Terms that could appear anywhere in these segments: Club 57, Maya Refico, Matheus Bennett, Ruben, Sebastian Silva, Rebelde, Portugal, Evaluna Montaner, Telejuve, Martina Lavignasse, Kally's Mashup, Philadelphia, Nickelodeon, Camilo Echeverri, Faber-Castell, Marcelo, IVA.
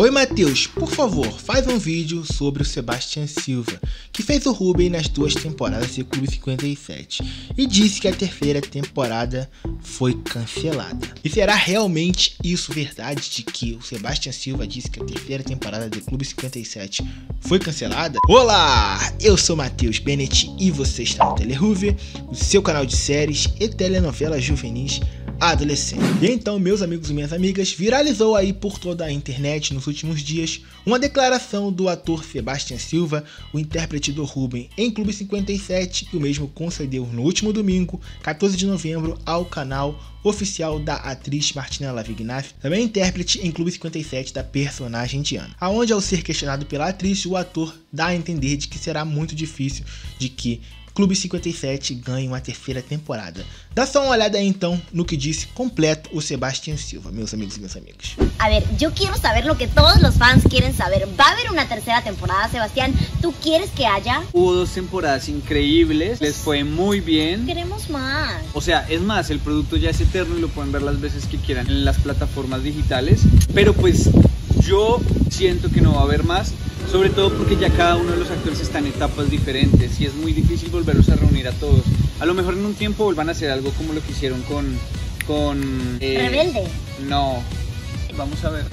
Oi Matheus, por favor, faz um vídeo sobre o Sebastian Silva, que fez o Ruben nas duas temporadas de Club 57 e disse que a terceira temporada foi cancelada. E será realmente isso verdade, de que o Sebastian Silva disse que a terceira temporada de Club 57 foi cancelada? Olá, eu sou Matheus Bennett e você está no Telejuve, o seu canal de séries e telenovelas juvenis adolescente. E então, meus amigos e minhas amigas, viralizou aí por toda a internet nos últimos dias uma declaração do ator Sebastian Silva, o intérprete do Ruben em Clube 57, que o mesmo concedeu no último domingo, 14 de novembro, ao canal oficial da atriz Martina Lavignasse, também intérprete em Clube 57 da personagem Diana, aonde, ao ser questionado pela atriz, o ator dá a entender de que será muito difícil de que Clube 57 ganha uma terceira temporada. Dá só uma olhada aí então no que disse completo o Sebastian Silva, meus amigos e minhas amigas. A ver, eu quero saber o que todos os fãs querem saber. Vai haver uma terceira temporada, Sebastian? Tu queres que haja? Hubo dos temporadas increíbles, les fue muy bien. Queremos más. O sea, es más, el producto ya es eterno y lo pueden ver las veces que quieran en las plataformas digitales, pero pues yo siento que no va a haber más. Sobre todo porque ya cada uno de los actores está en etapas diferentes y es muy difícil volverlos a reunir a todos. A lo mejor en un tiempo vuelvan a hacer algo como lo que hicieron con Rebelde. No. Vamos a ver.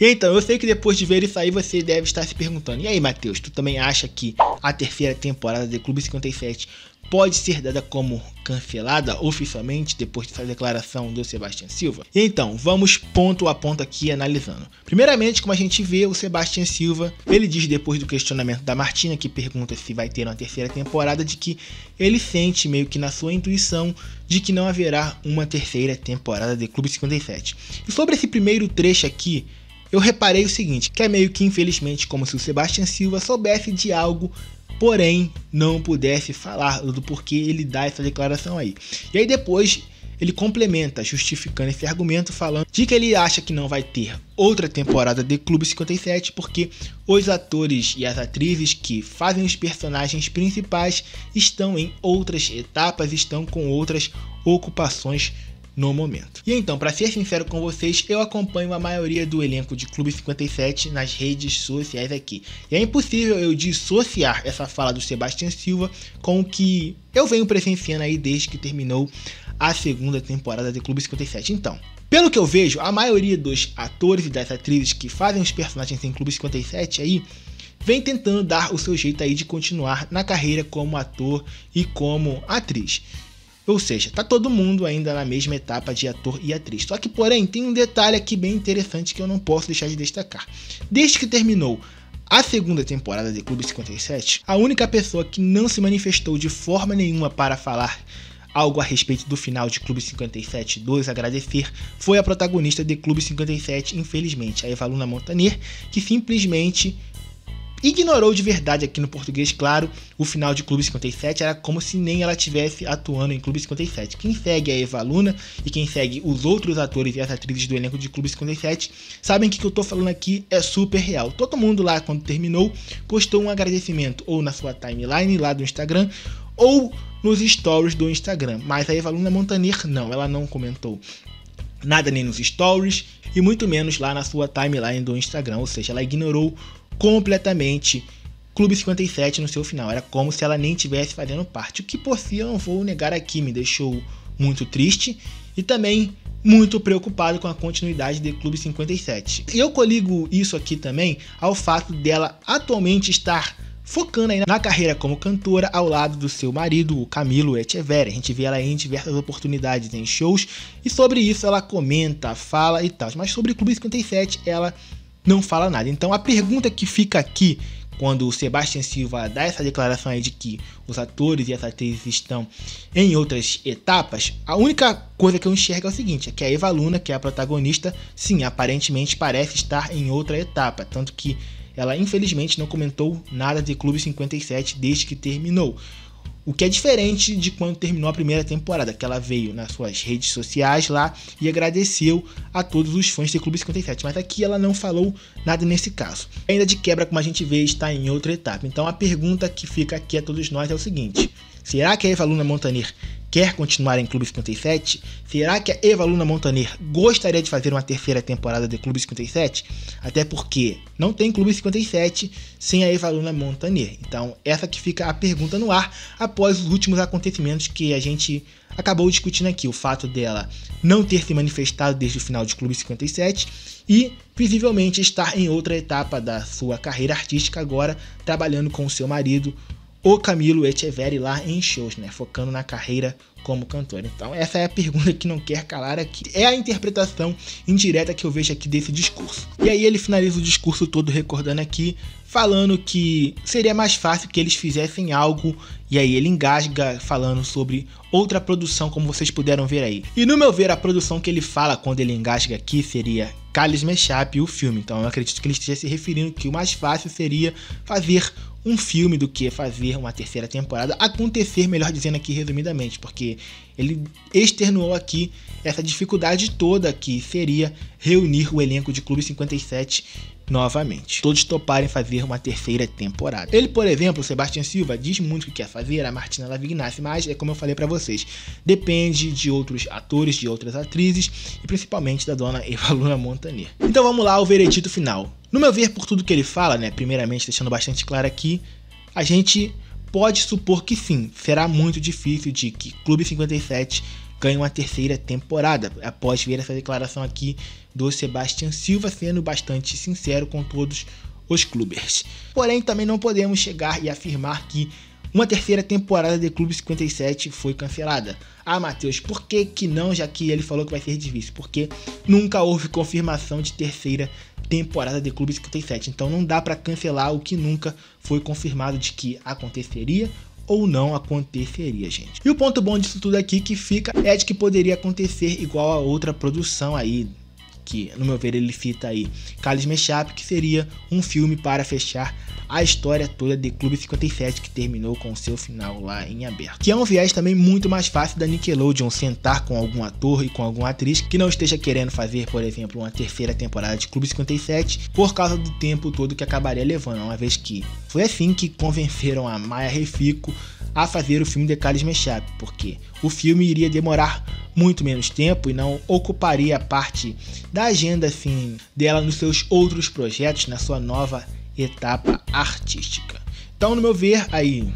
E então, eu sei que depois de ver isso aí você deve estar se perguntando: e aí, Matheus, tu também acha que a terceira temporada de Clube 57 pode ser dada como cancelada oficialmente depois dessa declaração do Sebastian Silva? E então, vamos ponto a ponto aqui analisando. Primeiramente, como a gente vê, o Sebastian Silva, ele diz, depois do questionamento da Martina, que pergunta se vai ter uma terceira temporada, de que ele sente meio que na sua intuição de que não haverá uma terceira temporada de Clube 57. E sobre esse primeiro trecho aqui, eu reparei o seguinte, que é meio que infelizmente como se o Sebastian Silva soubesse de algo, porém não pudesse falar do porquê ele dá essa declaração aí. E aí depois ele complementa, justificando esse argumento, falando de que ele acha que não vai ter outra temporada de Clube 57 porque os atores e as atrizes que fazem os personagens principais estão em outras etapas, estão com outras ocupações no momento. E então, para ser sincero com vocês, eu acompanho a maioria do elenco de Clube 57 nas redes sociais aqui. E é impossível eu dissociar essa fala do Sebastian Silva com o que eu venho presenciando aí desde que terminou a segunda temporada de Clube 57. Então, pelo que eu vejo, a maioria dos atores e das atrizes que fazem os personagens em Clube 57 aí vem tentando dar o seu jeito aí de continuar na carreira como ator e como atriz. Ou seja, tá todo mundo ainda na mesma etapa de ator e atriz. Só que, porém, tem um detalhe aqui bem interessante que eu não posso deixar de destacar. Desde que terminou a segunda temporada de Clube 57, a única pessoa que não se manifestou de forma nenhuma para falar algo a respeito do final de Clube 57 2 agradecer foi a protagonista de Clube 57, infelizmente, a Evaluna Montaner, que simplesmente ignorou de verdade, aqui no português, claro, o final de Clube 57. Era como se nem ela estivesse atuando em Clube 57. Quem segue a Evaluna e quem segue os outros atores e as atrizes do elenco de Clube 57 sabem que o que eu tô falando aqui é super real. Todo mundo lá, quando terminou, postou um agradecimento ou na sua timeline lá do Instagram ou nos stories do Instagram. Mas a Evaluna Montaner não, ela não comentou nada nem nos stories e muito menos lá na sua timeline do Instagram. Ou seja, ela ignorou completamente Clube 57 no seu final. Era como se ela nem estivesse fazendo parte. O que, por si, eu não vou negar aqui, me deixou muito triste e também muito preocupado com a continuidade de Clube 57. E eu coligo isso aqui também ao fato dela atualmente estar focando aí na carreira como cantora ao lado do seu marido, o Camilo Echeverri. A gente vê ela em diversas oportunidades em shows e sobre isso ela comenta, fala e tal. Mas sobre Clube 57 ela não fala nada. Então a pergunta que fica aqui quando o Sebastian Silva dá essa declaração aí de que os atores e as atrizes estão em outras etapas, a única coisa que eu enxergo é o seguinte, é que a Evaluna, que é a protagonista, sim, aparentemente parece estar em outra etapa, tanto que ela infelizmente não comentou nada de Clube 57 desde que terminou. O que é diferente de quando terminou a primeira temporada, que ela veio nas suas redes sociais lá e agradeceu a todos os fãs de Clube 57. Mas aqui ela não falou nada nesse caso. Ainda de quebra, como a gente vê, está em outra etapa. Então a pergunta que fica aqui a todos nós é o seguinte: será que a Evaluna Montaner quer continuar em Clube 57? Será que a Evaluna Montaner gostaria de fazer uma terceira temporada de Clube 57? Até porque não tem Clube 57 sem a Evaluna Montaner. Então essa que fica a pergunta no ar após os últimos acontecimentos que a gente acabou discutindo aqui. O fato dela não ter se manifestado desde o final de Clube 57 e visivelmente estar em outra etapa da sua carreira artística agora, trabalhando com o seu marido, o Camilo Echeverri, lá em shows, né? Focando na carreira como cantor. Então essa é a pergunta que não quer calar aqui. É a interpretação indireta que eu vejo aqui desse discurso. E aí ele finaliza o discurso todo recordando aqui, falando que seria mais fácil que eles fizessem algo, e aí ele engasga falando sobre outra produção, como vocês puderam ver aí. E no meu ver, a produção que ele fala quando ele engasga aqui seria Kally's Mashup e o filme. Então eu acredito que ele esteja se referindo que o mais fácil seria fazer um filme do que fazer uma terceira temporada acontecer, melhor dizendo aqui resumidamente, porque ele externou aqui essa dificuldade toda que seria reunir o elenco de Clube 57 novamente, todos toparem fazer uma terceira temporada. Ele, por exemplo, Sebastian Silva, diz muito que quer fazer a Martina Lavignasse, mas é como eu falei pra vocês, depende de outros atores, de outras atrizes e principalmente da dona Evaluna Montaner. Então vamos lá ao veredito final. No meu ver, por tudo que ele fala, né, primeiramente deixando bastante claro aqui, a gente pode supor que sim, será muito difícil de que Clube 57 ganha uma terceira temporada, após ver essa declaração aqui do Sebastian Silva, sendo bastante sincero com todos os clubers. Porém, também não podemos chegar e afirmar que uma terceira temporada de Clube 57 foi cancelada. Ah, Matheus, por que que não, já que ele falou que vai ser difícil? Porque nunca houve confirmação de terceira temporada de Clube 57, então não dá para cancelar o que nunca foi confirmado de que aconteceria ou não aconteceria, gente. E o ponto bom disso tudo aqui que fica é de que poderia acontecer igual a outra produção aí, que no meu ver ele cita aí, Kally's Mashup, que seria um filme para fechar a história toda de Clube 57, que terminou com seu final lá em aberto. Que é um viés também muito mais fácil da Nickelodeon sentar com algum ator e com alguma atriz que não esteja querendo fazer, por exemplo, uma terceira temporada de Clube 57 por causa do tempo todo que acabaria levando, uma vez que foi assim que convenceram a Maya Refico a fazer o filme de Kally's Mashup, porque o filme iria demorar muito menos tempo e não ocuparia parte da agenda assim dela nos seus outros projetos, na sua nova etapa artística. Então, no meu ver, aí,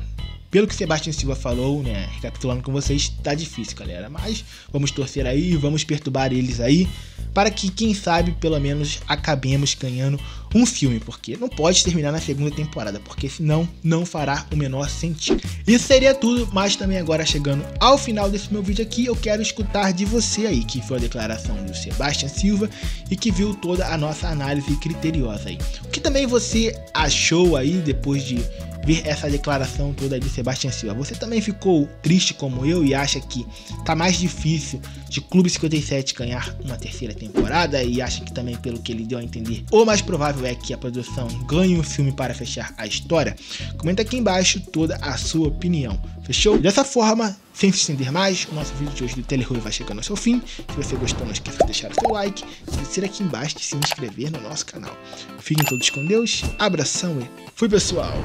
pelo que Sebastian Silva falou, né, recapitulando com vocês, tá difícil, galera, mas vamos torcer aí, vamos perturbar eles aí, para que, quem sabe, pelo menos acabemos ganhando um filme, porque não pode terminar na segunda temporada, porque senão não fará o menor sentido. Isso seria tudo, mas também agora chegando ao final desse meu vídeo aqui, eu quero escutar de você aí, que viu a declaração do Sebastian Silva e que viu toda a nossa análise criteriosa aí. O que também você achou aí, depois de ver essa declaração toda de Sebastian Silva? Você também ficou triste como eu e acha que tá mais difícil de Clube 57 ganhar uma terceira temporada, e acha que também, pelo que ele deu a entender, o mais provável é que a produção ganhe um filme para fechar a história? Comenta aqui embaixo toda a sua opinião, fechou? Dessa forma, sem se estender mais, o nosso vídeo de hoje do Telejuve vai chegando ao seu fim. Se você gostou, não esqueça de deixar o seu like, se descer aqui embaixo e se inscrever no nosso canal. Fiquem todos com Deus, abração e fui, pessoal!